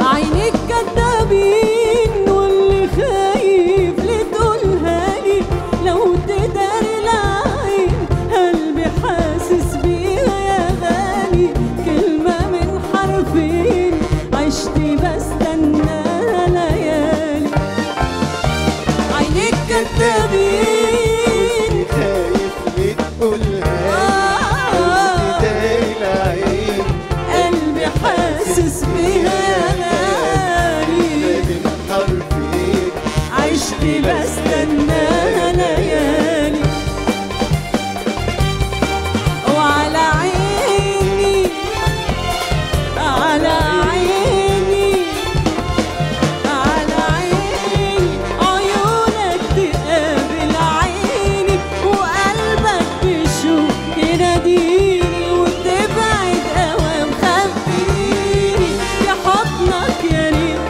عينيك كدابين واللي خايف لتقولها لي، لو تدار العين قلبي حاسس بيها يا غالي. كلمة من حرفين عشت بستناها ليالي. عينيك كدابين بستناها ليالي، وعلى عيني على عيني على عيني عيونك تقابل عيني، وقلبك بشوق يناديني وتبعد قوي مخبيني. يا حضنك يا ريت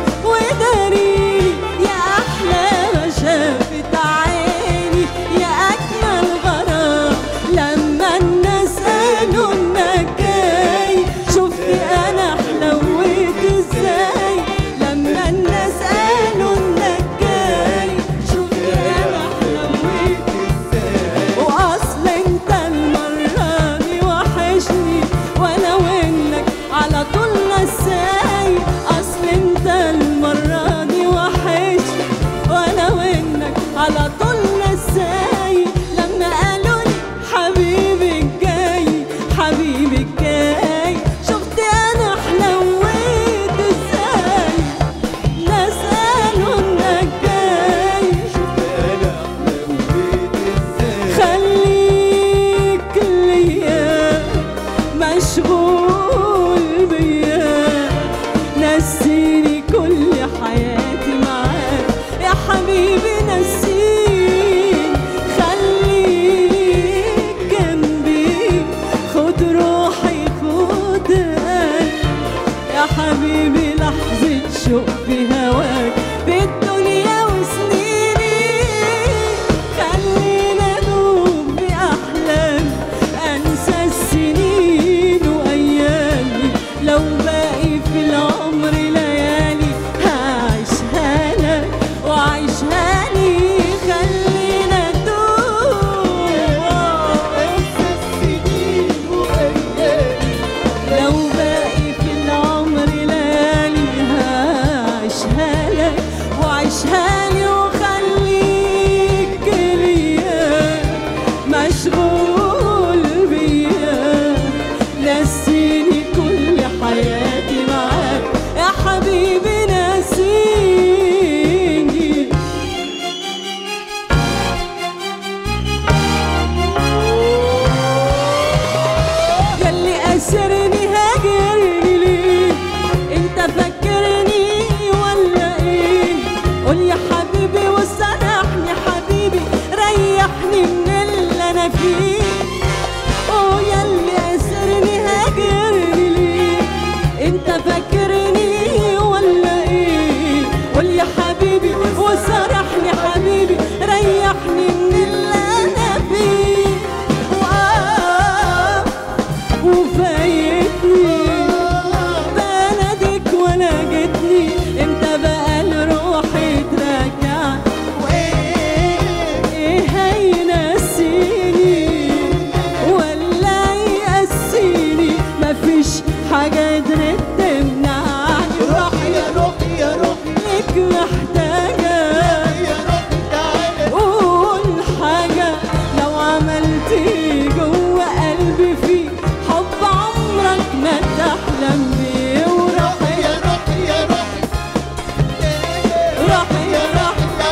على طول نساي. لما قالوا لي حبيبك جاي حبيبك جاي، شفت انا حلويت ازاي. ناس قالوا انك جاي، شفت انا حلويت ازاي. خليك ليا مشغول بيا، نسيني كل حياتي معاك يا حبيبي. حبيبي لحظة شوق في هواك بالدنيا وسنيني، خلينا نوم بأحلام أنسى السنين وأيامي. لو باقي في العمر ليالي هعيشها لك وعيشها لي، خلينا نوم أنسى السنين وأيامي. لو وعيشهالي وخليك ليا مشغول بيا، نسيني كل حياتي معاك يا حبيبي نسيني. ياللي أسرني هاجرني ليه، انت فكرني فاكرني ولا ايه؟ قول يا حبيبي وسرحني حبيبي، ريحني من اللي انا فيه. وفايتني بلدك ولا جتني، انت بقى لروحي ترجع. وايه ايه هينسيني ولا يقسيني؟ مفيش حاجه قدرت محتاجة قول حاجة. لو عملتي جوه قلبي فيه حب عمرك ما تحلم بيه. وروحي يا روحي يا روحي روحي يا روحي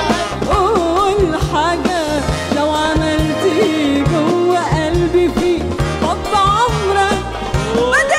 قول حاجة. لو عملتي جوه قلبي فيه حب عمرك ما تسمع.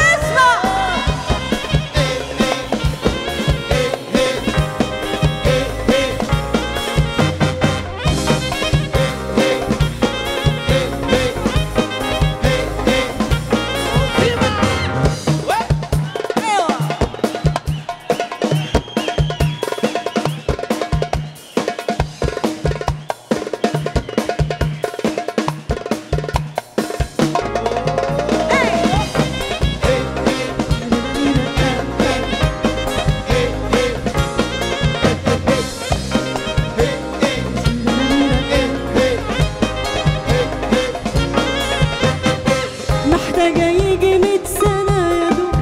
انا جايجي 100 سنة يا دوب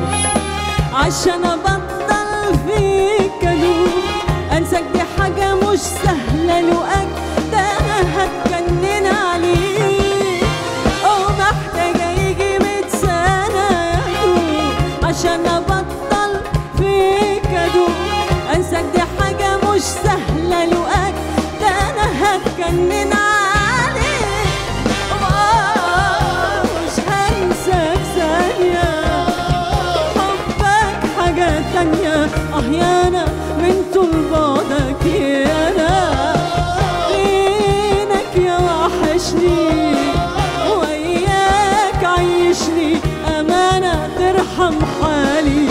عشان ابطل فيك ادوب. انساك دي حاجة مش سهلة، لو اجدها هتجنن عليك. محتاجة يجي 100 سنة يا دوب عشان ابطل فيك ادوب. انساك دي حاجة مش سهلة، لو اجدها هتجنن عليك. أحيانا من طول بعدك يا أنا غيرك يا وحشني، وإياك عيشني أمانة ترحم حالي.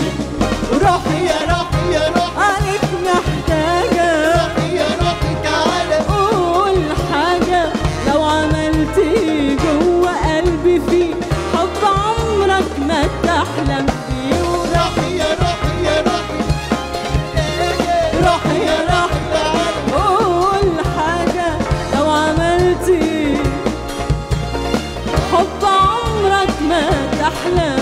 روحي يا روحي يا روحي عليك محتاجة، روحي يا روحي تعالى قول حاجة. لو عملت جوه قلبي فيه حب عمرك ما تحلم فيه. روحي يا روحي يا روحي أحلام.